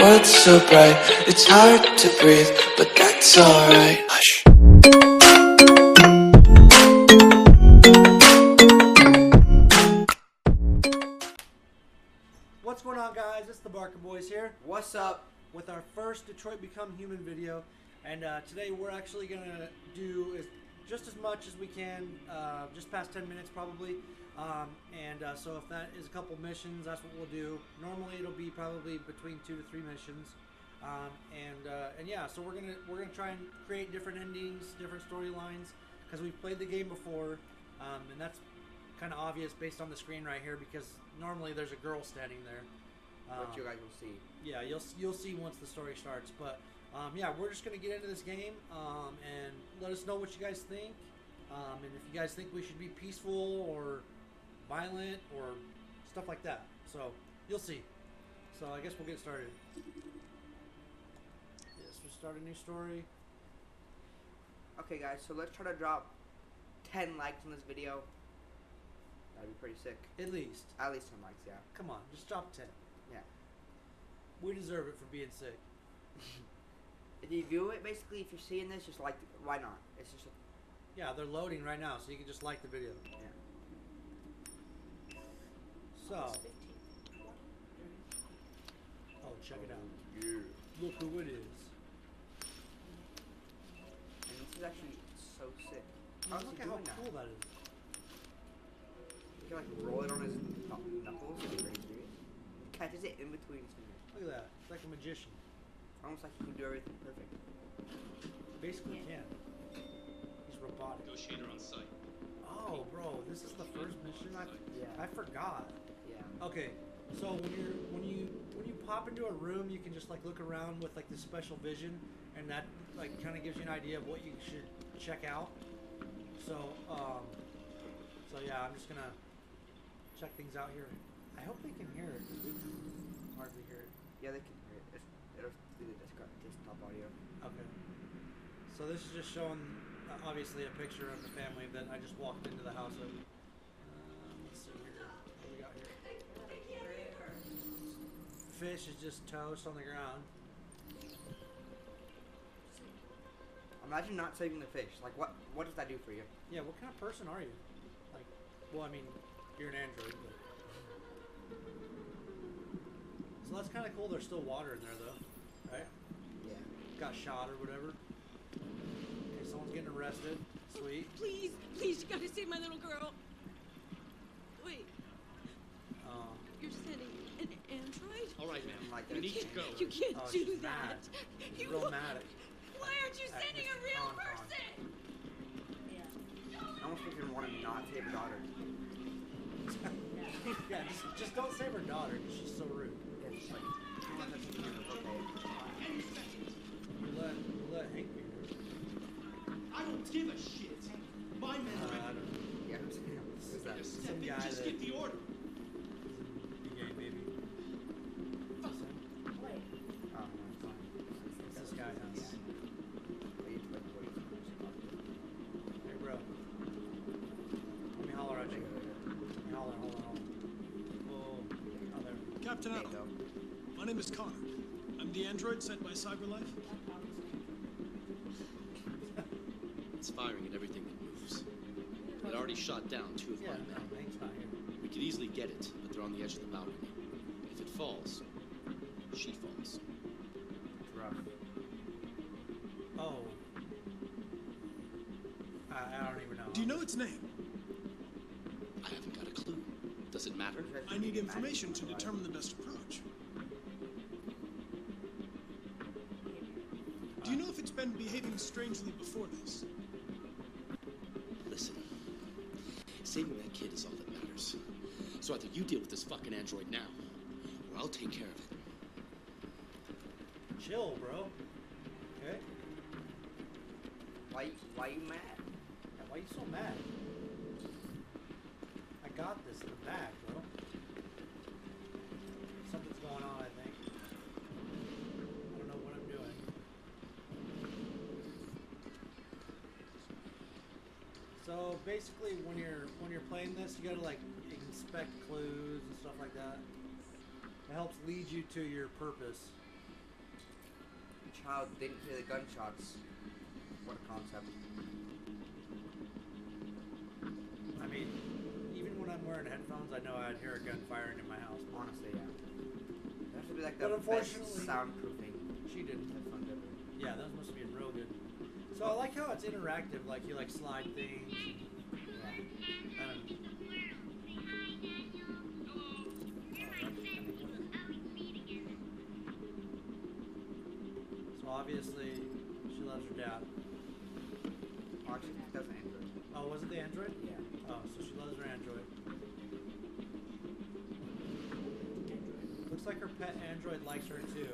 world's so bright, it's hard to breathe, but that's alright. Hush. What's going on, guys? It's the Barker Boys here. What's up? With our first Detroit Become Human video, and today we're actually gonna do just as much as we can, just past 10 minutes probably. So if that is a couple missions, that's what we'll do. Normally it'll be probably between 2 to 3 missions, and yeah. So we're gonna try and create different endings, different storylines, because we've played the game before, and that's kind of obvious based on the screen right here. Because normally there's a girl standing there. Which you guys will see. Yeah, you'll see once the story starts. But yeah, we're just gonna get into this game, and let us know what you guys think, and if you guys think we should be peaceful or violent or stuff like that. So you'll see. So I guess we'll get started. Yes, we'll start a new story. Okay guys, so let's try to drop 10 likes on this video. That'd be pretty sick. At least 10 likes, yeah. Come on, just drop 10. Yeah. We deserve it for being sick. If you view it, basically, if you're seeing this, just like it. Why not? It's just a... Yeah, they're loading right now, so you can just like the video. Yeah. So, oh, check it out. Yeah. Look who it is. And this is actually so sick. Oh, look at how cool that is. You can like roll it on his knuckles. He catches it in between his fingers. Look at that. It's like a magician. Almost like he can do everything perfect. Basically, he can. He's robotic. Negotiator on site. Oh, bro, this is the first mission. I forgot. Okay, so when you pop into a room, you can just like look around with like this special vision, and that like kind of gives you an idea of what you should check out. So so yeah, I'm just gonna check things out here. I hope they can hear it. We can hardly hear it. Yeah, they can hear it. It'll do the desktop audio. Okay. So this is just showing obviously a picture of the family that I just walked into the house of. Fish is just toast on the ground. Imagine not saving the fish. Like, what does that do for you? Yeah, what kind of person are you? Like, well, I mean, you're an android. But... So that's kind of cool. There's still water in there, though, right? Yeah. Got shot or whatever. Okay, someone's getting arrested. Sweet. Please, please, you gotta save my little girl. Wait. You're sending an android? All right, ma'am. Like you need to go. You can't do that. You're real mad at you. Why aren't you sending a real person? Yeah. I almost think you want to not save her daughter. Yeah, just don't save her daughter because she's so rude. Yeah, just like, we let Hank be rude. I don't give a shit. My man. Yeah, who's that? Some guy just get the order. Captain Adam, my name is Connor. I'm the android sent by Cyberlife. It's firing at everything that moves. It already shot down 2 of my men. We could easily get it, but they're on the edge of the balcony. If it falls, she falls. Rough. Oh. I don't even know. Do you know its name? I haven't got a clue. Does it matter? I need information to determine the best approach. Do you know if it's been behaving strangely before this? Listen, saving that kid is all that matters. So either you deal with this fucking android now, or I'll take care of it. Chill, bro. Okay? Why you mad? Yeah, why you so mad? Got this in the back, bro. Something's going on, I think. I don't know what I'm doing. So basically, when you're playing this, you gotta like inspect clues and stuff like that. It helps lead you to your purpose. child didn't hear the gunshots. What a concept. I mean, even when I'm wearing headphones, I know I'd hear a gun firing in my house. Honestly, yeah. That should be like the best soundproofing. She didn't have fun, did we? Yeah, those must have been real good. So I like how it's interactive, like you like slide things. Yeah. Obviously, she loves her dad. Oh, actually, that's an android. Oh, was it the android? Yeah. Oh, so she loves her android. Looks like her pet android likes her too.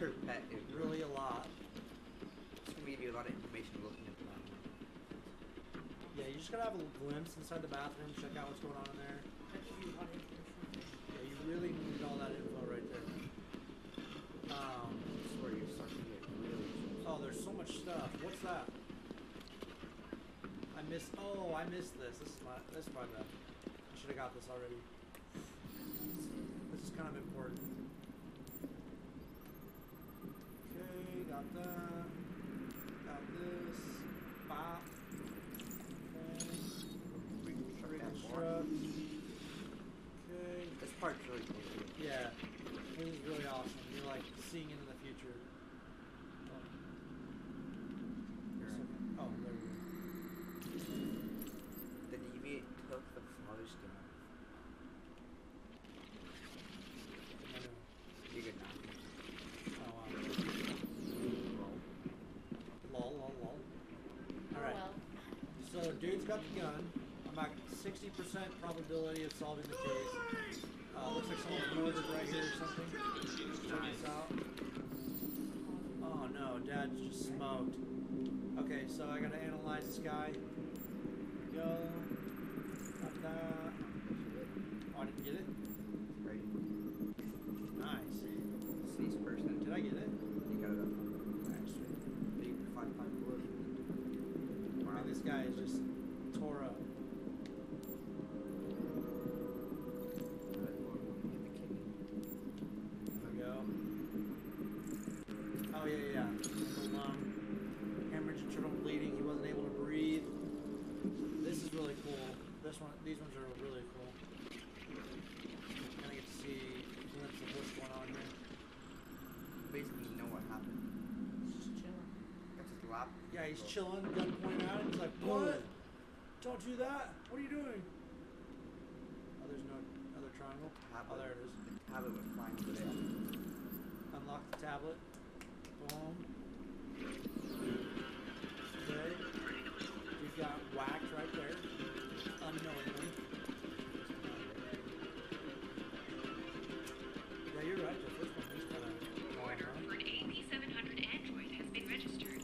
Her pet android. Really a lot. It's going to give you a lot of information looking at the bathroom. Yeah, you're just going to have a glimpse inside the bathroom, check out what's going on in there. Yeah, you really need all that info right there. Oh, there's so much stuff. What's that? I missed this. This is my bad. I should have got this already. This is kind of important. Okay, got that. Got this. Bop. Okay. Okay. This part's really cool. Yeah. It was really awesome. You're like seeing into the future. Oh, there we go. The deviant took the father's skin off. You could not. Oh, wow. Lol, lol, lol. Alright. Oh, well. So, dude's got the gun. I'm at 60% probability of solving the case. Looks like someone's murdered right here or something. Turn this out. Oh, no. Dad's just smoked. Okay, so I gotta analyze this guy. Go. Got that. Oh, I didn't get it? Great. Nice. Sneeze person. Did I get it? You got it up. Actually. Big 5-5 wood. Wow, this guy is just tore up. There we go. Oh, yeah, yeah, yeah. Internal bleeding. He wasn't able to breathe. This is really cool. This one, these ones are really cool. I get to see a glimpse of what's going on here. Basically, you know what happened. He's just chilling. Got his lap. Yeah, he's chilling. Gun pointed out. He's like, "What? Don't do that. What are you doing?" Oh, there's no other triangle. Oh, there it is. The tablet was flying today. Unlock the tablet. Boom. Okay. We've got whacked right there, unknowingly. Yeah, you're right. The first one is kind of order for an AP700 android has been registered.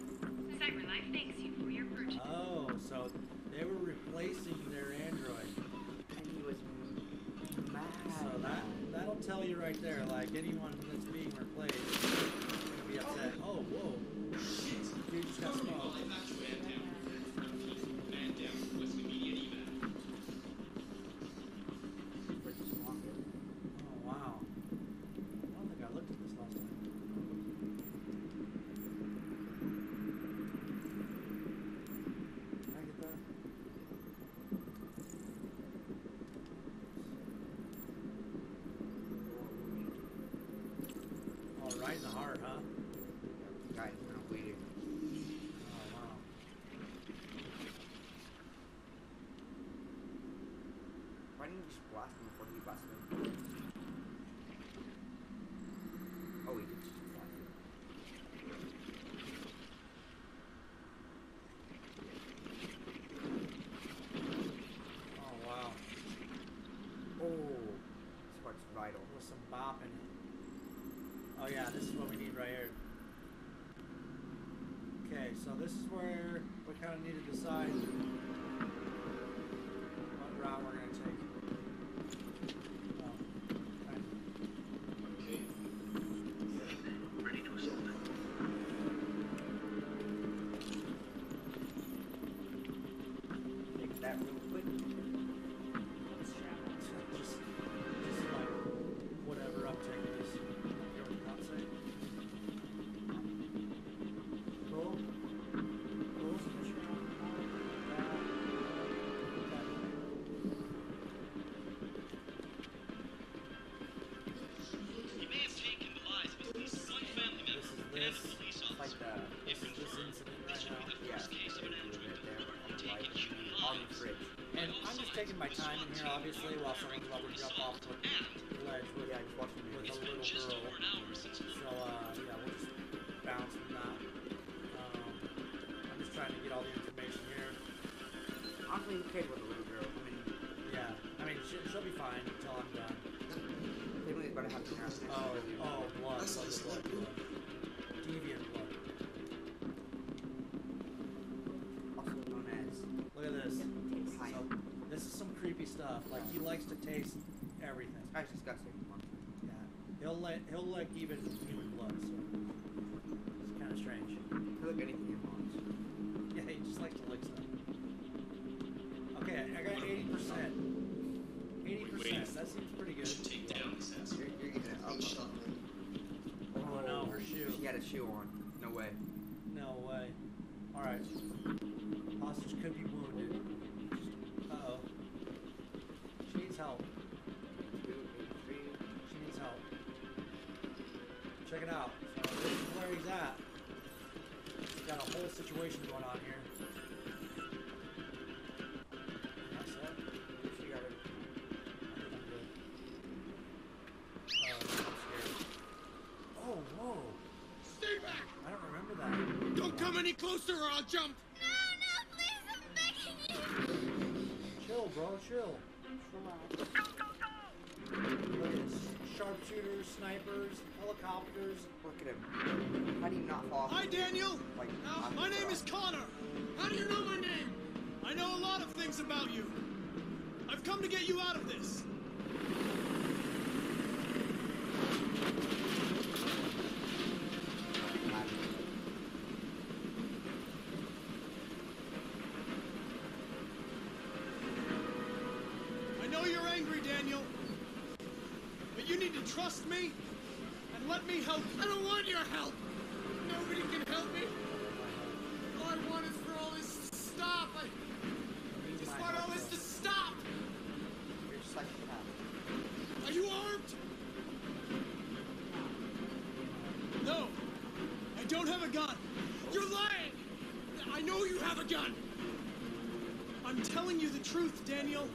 Cyberlife thanks you for your purchase. Oh, so they were replacing their android. And he was mad. So that'll tell you right there, like anyone that's being replaced is gonna be upset. Oh, whoa. Dude just got smoked. With some bop in it. Oh yeah, this is what we need right here. Okay, so this is where we kind of need to decide what route we're going to take. Whatever uptake is, you know what I'm saying? taking my time in here, obviously, while someone's about to jump off the ledge with, yeah, with a little girl. So, yeah, we'll just bounce from that. I'm just trying to get all the information here. I'm playing the kid with a little girl. I mean, yeah. I mean, she'll be fine until I'm done. They really better have to cast it. Oh, blood. Blood. Deviant blood. Look at this. So, this is some creepy stuff. Like, he likes to taste everything. That's disgusting. Yeah. He'll like even human blood, so it's kind of strange. He'll like anything he wants. Yeah, he just likes to lick stuff. Okay, I got 80%. 80%. That seems pretty good. Take down this. You're getting it up. Oh no, her shoe. She had a shoe on. No way. No way. All right. Hostage could be wounded. Uh-oh. She needs help. She needs help. Check it out. So this is where he's at. He's got a whole situation going on here. That's it. She got it. I think I'm good. I'm scared. Oh, whoa. Stay back! I don't remember that. Don't come any closer or I'll jump! Chill, bro, chill. Just relax. Look at this. Sharpshooters, snipers, helicopters. Look at him. How do you not fall? Hi, Daniel. Like, my name is Connor. How do you know my name? I know a lot of things about you. I've come to get you out of this. Trust me and let me help you. I don't want your help. Nobody can help me. All I want is for all this to stop. I just want all this to stop. You're just like that. Are you armed? No. I don't have a gun. You're lying. I know you have a gun. I'm telling you the truth, Daniel.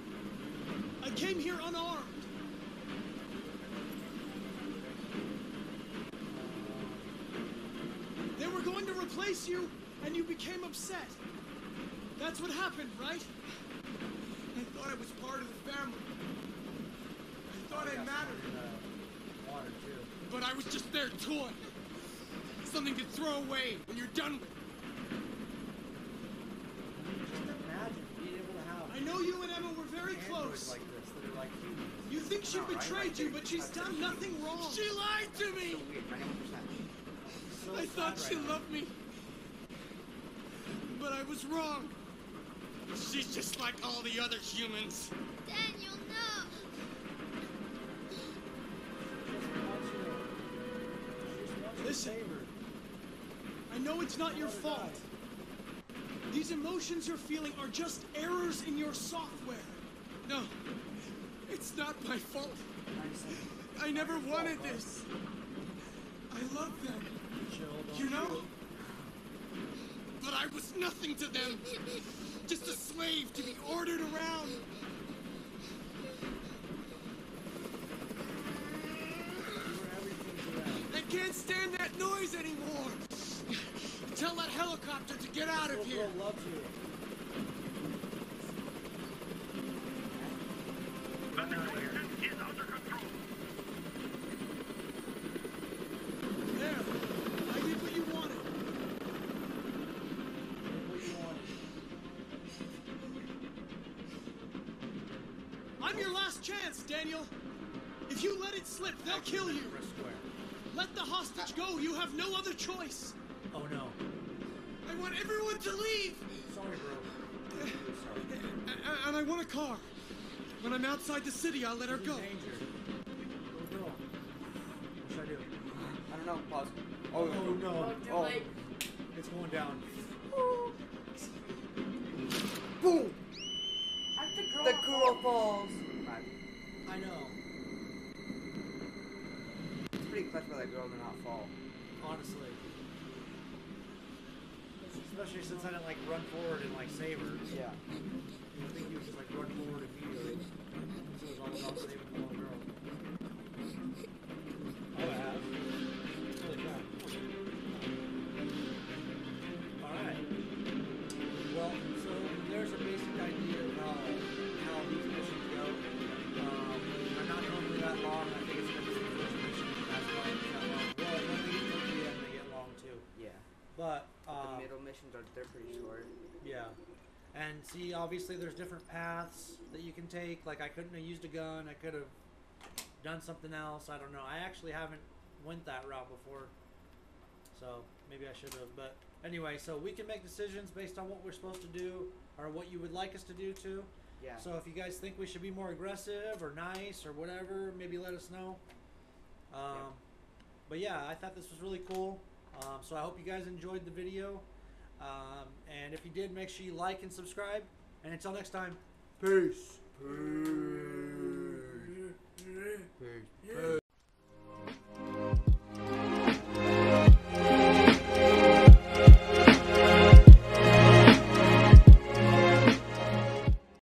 I came here unarmed. Replace you, and you became upset. That's what happened, right? I thought I was part of the family. I thought I mattered. Water too. But I was just their toy. Something to throw away when you're done with. Just imagine being able to have. I know you and Emma were very close. Like this, they're like humans. You think she betrayed you, but she's done nothing wrong. She lied to me. I thought she loved me, but I was wrong. She's just like all the other humans. Daniel, no! Listen, I know it's not your fault. These emotions you're feeling are just errors in your software. No, it's not my fault. I never wanted this. I love them. You know? But I was nothing to them. Just a slave to be ordered around. I can't stand that noise anymore. Tell that helicopter to get out of here. Daniel, if you let it slip, they'll kill you. Let the hostage go. You have no other choice. Oh no! I want everyone to leave. Sorry, bro. And I want a car. When I'm outside the city, I'll let her go. What should I do? I don't know. Pause. Oh no! Oh, it's going down. Boom! The girl falls. I know. It's pretty clutch for that girl to not fall. Honestly. Especially since I didn't like run forward and like save her. Yeah. you think he was just like run forward immediately. This was all about saving the little girl. Alright. Well, so there's a basic idea of how these missions go. They're not normally that long. I think it's going to be the first mission. That's why it's that long. Well, when they get to the end, they get long too. Yeah. But the middle missions, they're pretty short. Yeah. And see, obviously there's different paths that you can take. Like, I couldn't have used a gun. I could have done something else. I don't know. I actually haven't went that route before. So maybe I should have. But anyway, so we can make decisions based on what we're supposed to do or what you would like us to do too. Yeah. So if you guys think we should be more aggressive or nice or whatever, maybe let us know. Yep. But yeah, I thought this was really cool. So I hope you guys enjoyed the video. And if you did, make sure you like and subscribe. And until next time, peace. Peace. Peace. Peace.